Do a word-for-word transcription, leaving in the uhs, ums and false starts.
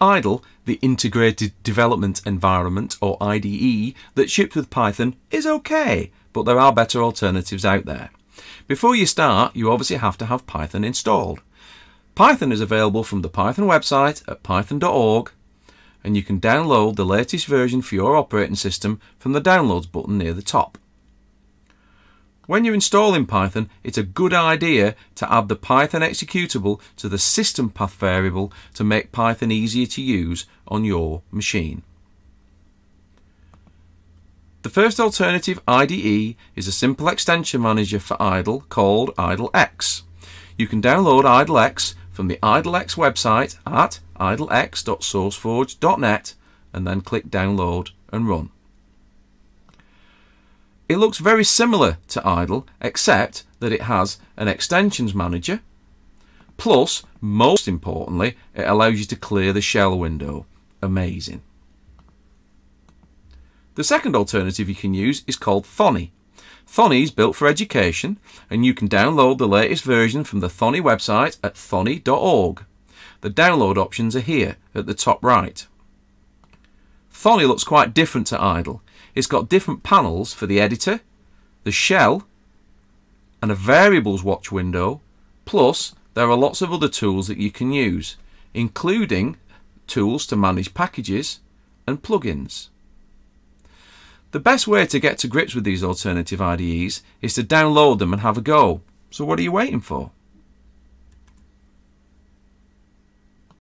IDLE, the Integrated Development Environment, or I D E, that ships with Python is okay, but there are better alternatives out there. Before you start, you obviously have to have Python installed. Python is available from the Python website at python dot org, and you can download the latest version for your operating system from the Downloads button near the top. When you're installing Python, it's a good idea to add the Python executable to the system path variable to make Python easier to use on your machine. The first alternative I D E is a simple extension manager for IDLE called IDLEX. You can download IDLEX from the IDLEX website at idlex dot sourceforge dot net and then click download and run. It looks very similar to IDLE, except that it has an extensions manager, plus, most importantly, it allows you to clear the shell window. Amazing. The second alternative you can use is called Thonny. Thonny is built for education, and you can download the latest version from the Thonny website at thonny dot org. The download options are here at the top right. Thonny looks quite different to IDLE. It's got different panels for the editor, the shell, and a variables watch window, plus there are lots of other tools that you can use, including tools to manage packages and plugins. The best way to get to grips with these alternative I D Es is to download them and have a go. So what are you waiting for?